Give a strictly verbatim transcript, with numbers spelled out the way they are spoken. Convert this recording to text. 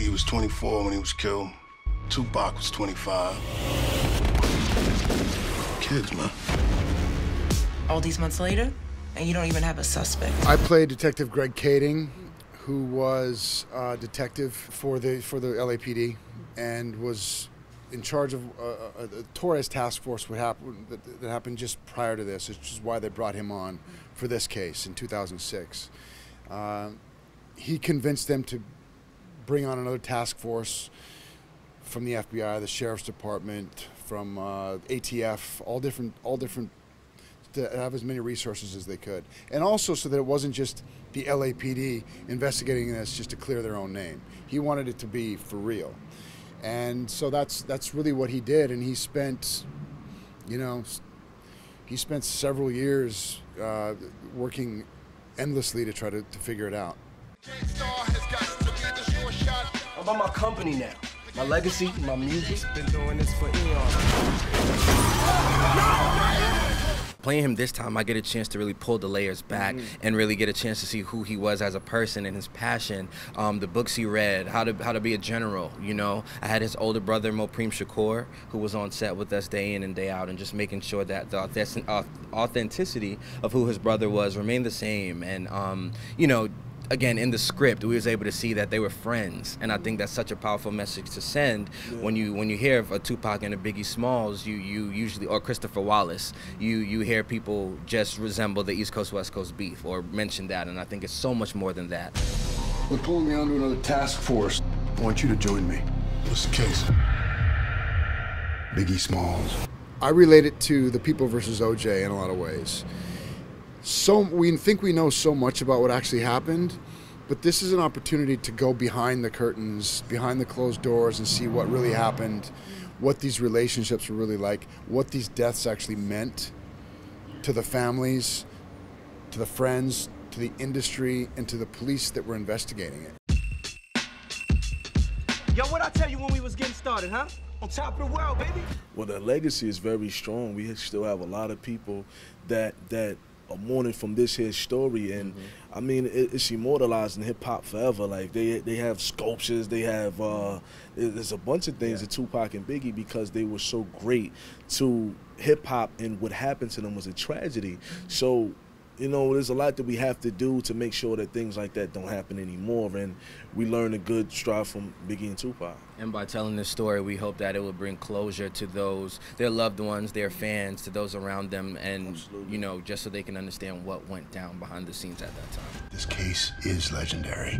Biggie was twenty-four when he was killed. Tupac was twenty-five. Kids, man. All these months later, and you don't even have a suspect. I played Detective Greg Kading, who was a detective for the for the L A P D, and was in charge of a, a, a Torres task force would happen, that, that happened just prior to this, which is why they brought him on for this case in two thousand six. Uh, he convinced them to bring on another task force from the F B I, the Sheriff's Department, from uh, A T F, all different, all different, to have as many resources as they could. And also so that it wasn't just the L A P D investigating this just to clear their own name. He wanted it to be for real. And so that's that's really what he did, and he spent, you know, he spent several years uh, working endlessly to try to, to figure it out. I'm about my company now, my legacy, my music. Been doing this for eons. Playing him this time, I get a chance to really pull the layers back mm-hmm. and really get a chance to see who he was as a person and his passion, um, the books he read, how to how to be a general, you know. I had his older brother, Tupac Shakur, who was on set with us day in and day out, and just making sure that the authenticity of who his brother was remained the same. And, um, you know, again, in the script, we was able to see that they were friends, and I think that's such a powerful message to send. Yeah. When you when you hear of a Tupac and a Biggie Smalls, you you usually, or Christopher Wallace, you you hear people just resemble the East Coast West Coast beef or mention that, and I think it's so much more than that. We're pulling me onto another task force. I want you to join me. What's the case? Biggie Smalls. I relate it to the People versus O J in a lot of ways. So we think we know so much about what actually happened, but this is an opportunity to go behind the curtains, behind the closed doors, and see what really happened, what these relationships were really like, what these deaths actually meant to the families, to the friends, to the industry, and to the police that were investigating it. Yo, what'd I tell you when we was getting started, huh? On top of the world, baby. Well, the legacy is very strong. We still have a lot of people that that a morning from this here story, and mm-hmm. I mean, it, it's immortalized in hip hop forever. Like they they have sculptures, they have uh, there's a bunch of things yeah. that Tupac and Biggie, because they were so great to hip hop, and what happened to them was a tragedy. Mm-hmm. So, you know, there's a lot that we have to do to make sure that things like that don't happen anymore, and we learn a good strive from Biggie and Tupac. And by telling this story, we hope that it will bring closure to those, their loved ones, their fans, to those around them, and, Absolutely. You know, just so they can understand what went down behind the scenes at that time. This case is legendary.